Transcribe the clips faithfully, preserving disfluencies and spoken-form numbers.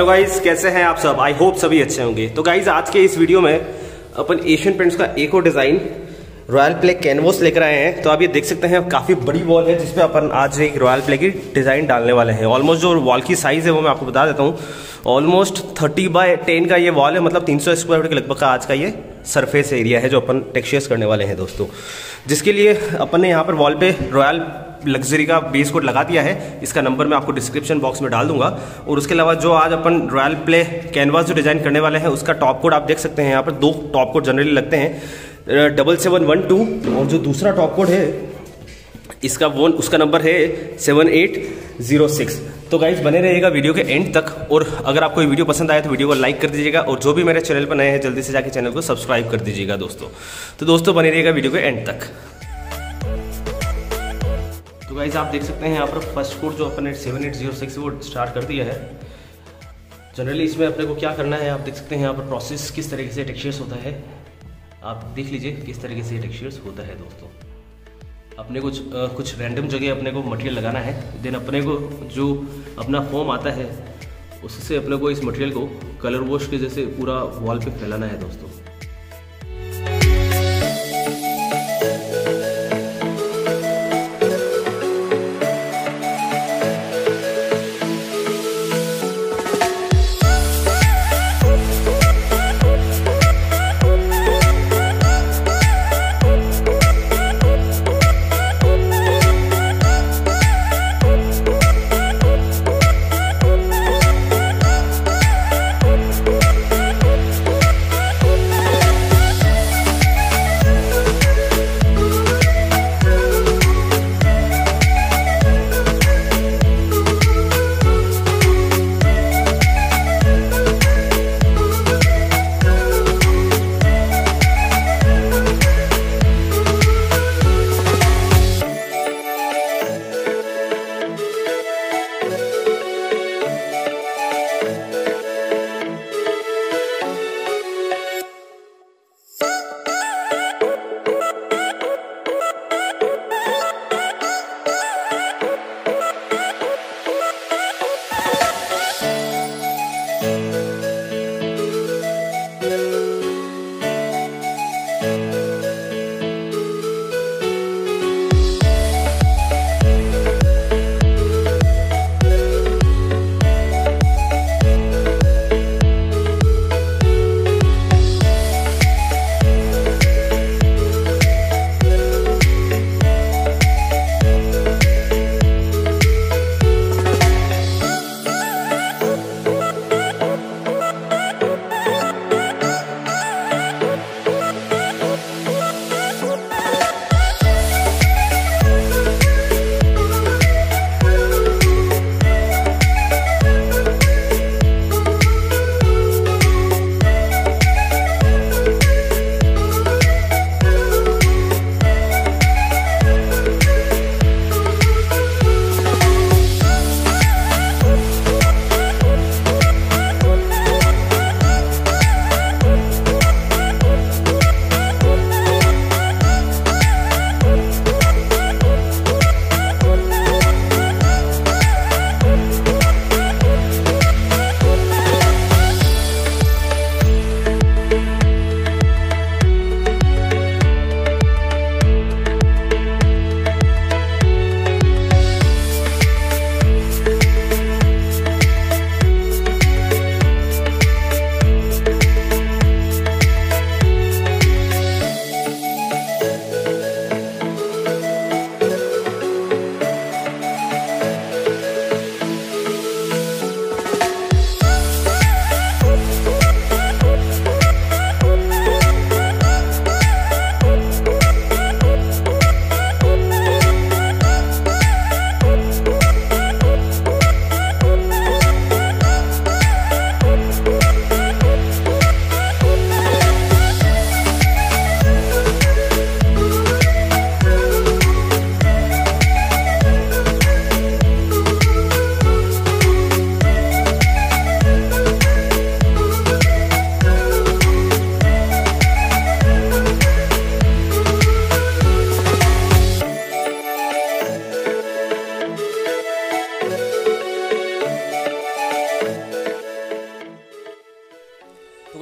Hello guys, कैसे हैं आप सब। आई होप सभी अच्छे होंगे। तो गाइज आज के इस वीडियो में अपन एशियन पेंट्स का एक और डिज़ाइन रॉयल प्ले कैनवस लेकर आए हैं। तो आप ये देख सकते हैं काफ़ी बड़ी वॉल है जिसपे अपन आज एक रॉयल प्ले की डिज़ाइन डालने वाले हैं। ऑलमोस्ट जो वॉल की साइज़ है वो मैं आपको बता देता हूँ, ऑलमोस्ट थर्टी बाय टेन का ये वॉल है, मतलब तीन सौ स्क्वायर फीट के लगभग का आज का ये सरफेस एरिया है जो अपन टेक्सचर्स करने वाले हैं दोस्तों। जिसके लिए अपन ने यहाँ पर वॉल पे रॉयल लग्जरी का बेस कोड लगा दिया है, इसका नंबर मैं आपको डिस्क्रिप्शन बॉक्स में डाल दूंगा। और उसके अलावा जो आज अपन रॉयल प्ले कैनवास जो डिज़ाइन करने वाले हैं उसका टॉप कोड आप देख सकते हैं। यहाँ पर दो टॉप कोड जनरली लगते हैं, डबल सेवन वन टू, और जो दूसरा टॉप कोड है इसका वो उसका नंबर है सेवन एट जीरो सिक्स। तो गाइज बने रहिएगा वीडियो के एंड तक, और अगर आपको ये वीडियो पसंद आए तो वीडियो को लाइक कर दीजिएगा, और जो भी मेरे चैनल पर नए हैं जल्दी से जाके चैनल को सब्सक्राइब कर दीजिएगा दोस्तों। तो दोस्तों बने रहिएगा वीडियो के एंड तक। तो गाइज आप देख सकते हैं यहाँ पर फर्स्ट कोड जो अपन सेवन एट जीरो सिक्स वो स्टार्ट कर दिया है। जनरली इसमें अपने को क्या करना है आप देख सकते हैं यहाँ पर प्रोसेस किस तरीके से टेक्सचर्स होता है। आप देख लीजिए किस तरीके से टेक्सचर्स होता है दोस्तों। अपने कुछ आ, कुछ रैंडम जगह अपने को मटेरियल लगाना है, देन अपने को जो अपना फॉर्म आता है उससे अपने को इस मटेरियल को कलर वॉश के जैसे पूरा वॉल पे फैलाना है दोस्तों।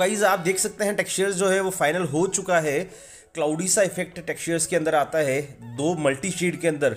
गाइज आप देख सकते हैं टेक्सचर्स जो है वो फाइनल हो चुका है। क्लाउडी सा इफेक्ट टेक्सचर्स के अंदर आता है दो मल्टी शेड के अंदर।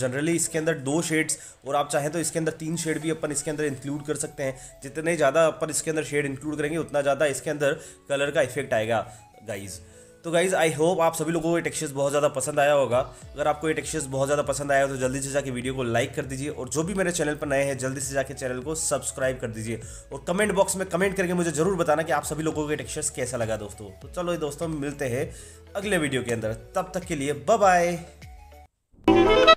जनरली इसके अंदर दो शेड्स और आप चाहें तो इसके अंदर तीन शेड भी अपन इसके अंदर इंक्लूड कर सकते हैं। जितने ज़्यादा अपन इसके अंदर शेड इंक्लूड करेंगे उतना ज़्यादा इसके अंदर कलर का इफेक्ट आएगा गाइज़। तो गाइज़ आई होप आप सभी लोगों को ये टेक्सचर्स बहुत ज़्यादा पसंद आया होगा। अगर आपको ये टेक्सचर्स बहुत ज़्यादा पसंद आया हो तो जल्दी से जाके वीडियो को लाइक कर दीजिए और जो भी मेरे चैनल पर नए हैं जल्दी से जाके चैनल को सब्सक्राइब कर दीजिए और कमेंट बॉक्स में कमेंट करके मुझे ज़रूर बताना कि आप सभी लोगों को ये टेक्सचर्स कैसा लगा दोस्तों। तो चलो दोस्तों मिलते हैं अगले वीडियो के अंदर, तब तक के लिए बाय बाय।